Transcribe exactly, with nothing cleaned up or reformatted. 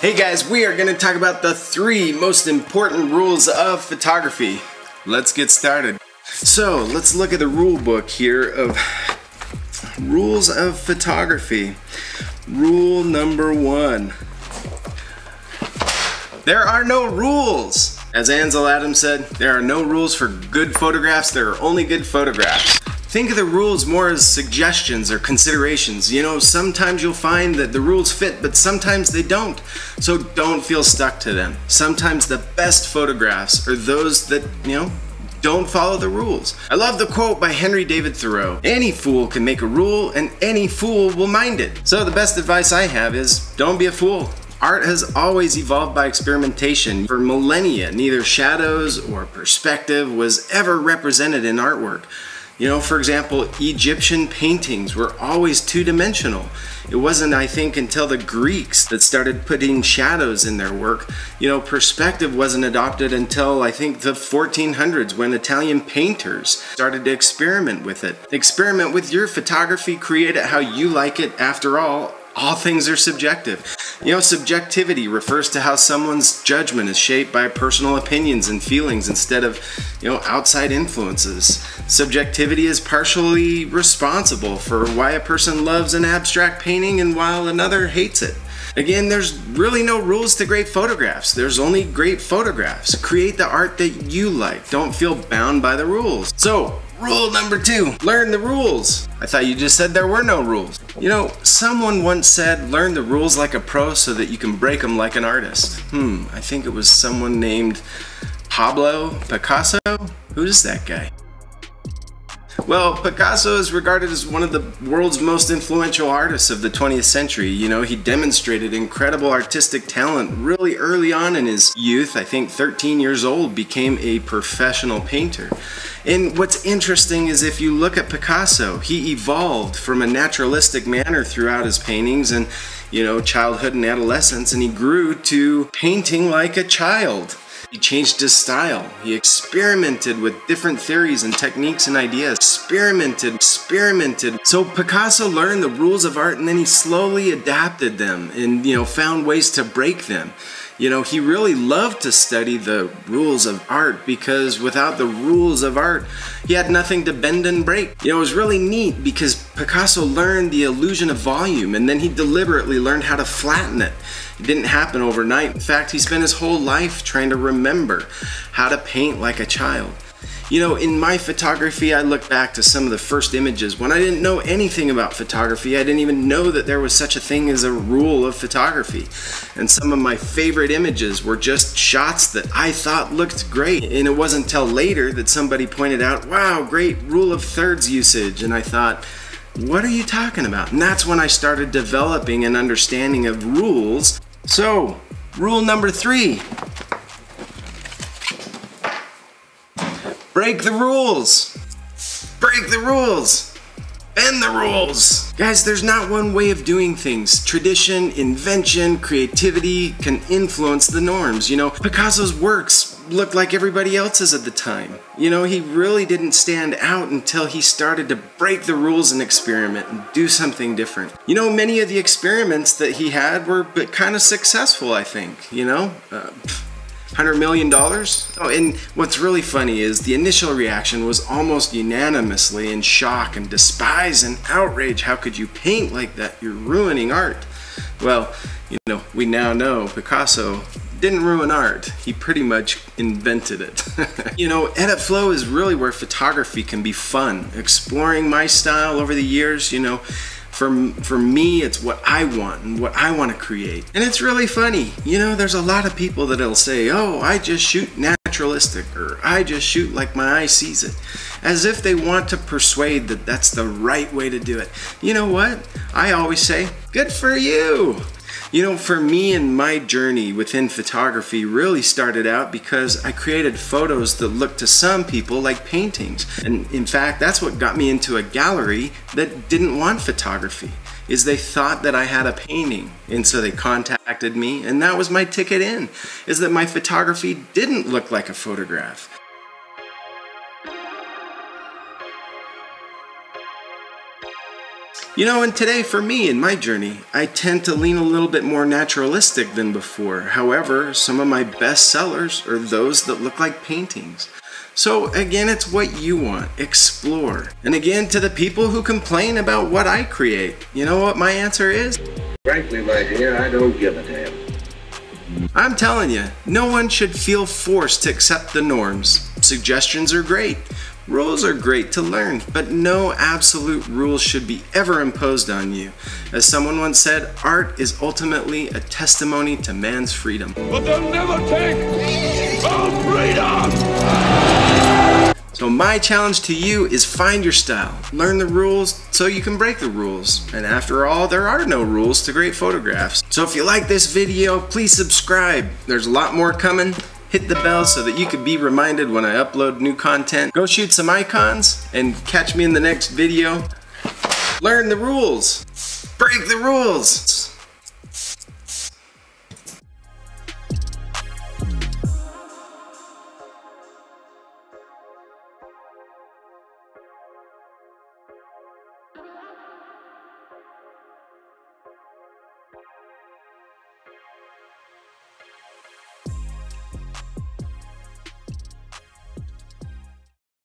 Hey guys, we are going to talk about the three most important rules of photography. Let's get started. So let's look at the rule book here of rules of photography. Rule number one. There are no rules. As Ansel Adams said, there are no rules for good photographs. There are only good photographs. Think of the rules more as suggestions or considerations. You know, sometimes you'll find that the rules fit, but sometimes they don't. So don't feel stuck to them. Sometimes the best photographs are those that, you know, don't follow the rules. I love the quote by Henry David Thoreau, "Any fool can make a rule and any fool will mind it." So the best advice I have is don't be a fool. Art has always evolved by experimentation. For millennia, neither shadows or perspective was ever represented in artwork. You know, for example, Egyptian paintings were always two-dimensional. It wasn't, I think, until the Greeks that started putting shadows in their work. You know, perspective wasn't adopted until, I think, the fourteen hundreds when Italian painters started to experiment with it. Experiment with your photography, create it how you like it. After all, all things are subjective. You know, subjectivity refers to how someone's judgment is shaped by personal opinions and feelings instead of, you know, outside influences. Subjectivity is partially responsible for why a person loves an abstract painting and while another hates it. Again, there's really no rules to great photographs. There's only great photographs. Create the art that you like. Don't feel bound by the rules. So, rule number two, learn the rules. I thought you just said there were no rules. You know, someone once said, learn the rules like a pro so that you can break them like an artist. Hmm, I think it was someone named Pablo Picasso. Who's that guy? Well, Picasso is regarded as one of the world's most influential artists of the twentieth century. You know, he demonstrated incredible artistic talent really early on in his youth. I think thirteen years old, became a professional painter. And what's interesting is if you look at Picasso, he evolved from a naturalistic manner throughout his paintings and, you know, childhood and adolescence, and he grew to painting like a child. He changed his style. He experimented with different theories and techniques and ideas. Experimented, experimented. So Picasso learned the rules of art and then he slowly adapted them and, you know, found ways to break them. You know, he really loved to study the rules of art because without the rules of art, he had nothing to bend and break. You know, it was really neat because Picasso learned the illusion of volume and then he deliberately learned how to flatten it. It didn't happen overnight. In fact, he spent his whole life trying to remember how to paint like a child. You know, in my photography, I look back to some of the first images when I didn't know anything about photography. I didn't even know that there was such a thing as a rule of photography. And some of my favorite images were just shots that I thought looked great. And it wasn't until later that somebody pointed out, wow, great rule of thirds usage. And I thought, what are you talking about? And that's when I started developing an understanding of rules. So, rule number three. Break the rules. Break the rules. Bend the rules. Guys, there's not one way of doing things. Tradition, invention, creativity can influence the norms. You know, Picasso's works looked like everybody else's at the time. You know, he really didn't stand out until he started to break the rules and experiment and do something different. You know, many of the experiments that he had were kind of successful, I think, you know? Uh, one hundred million dollars? Oh, and what's really funny is the initial reaction was almost unanimously in shock and despise and outrage. How could you paint like that? You're ruining art. Well, you know, we now know Picasso didn't ruin art. He pretty much invented it. You know, Edit Flow is really where photography can be fun. Exploring my style over the years, you know, For, for me, it's what I want and what I want to create. And it's really funny. You know, there's a lot of people that'll say, oh, I just shoot naturalistic, or I just shoot like my eye sees it. As if they want to persuade that that's the right way to do it. You know what? I always say, good for you. You know, for me and my journey within photography really started out because I created photos that looked to some people like paintings. And in fact, that's what got me into a gallery that didn't want photography, is they thought that I had a painting. And so they contacted me, and that was my ticket in, is that my photography didn't look like a photograph. You know, and today for me in my journey, I tend to lean a little bit more naturalistic than before. However, some of my best sellers are those that look like paintings. So again, it's what you want, explore. And again, to the people who complain about what I create, you know what my answer is? Frankly, my dear, I don't give a damn. I'm telling you, no one should feel forced to accept the norms. Suggestions are great. Rules are great to learn, but no absolute rules should be ever imposed on you. As someone once said, art is ultimately a testimony to man's freedom. But they'll never take our freedom! So my challenge to you is find your style. Learn the rules so you can break the rules. And after all, there are no rules to great photographs. So if you like this video, please subscribe. There's a lot more coming. Hit the bell so that you can be reminded when I upload new content. Go shoot some icons and catch me in the next video. Learn the rules. Break the rules.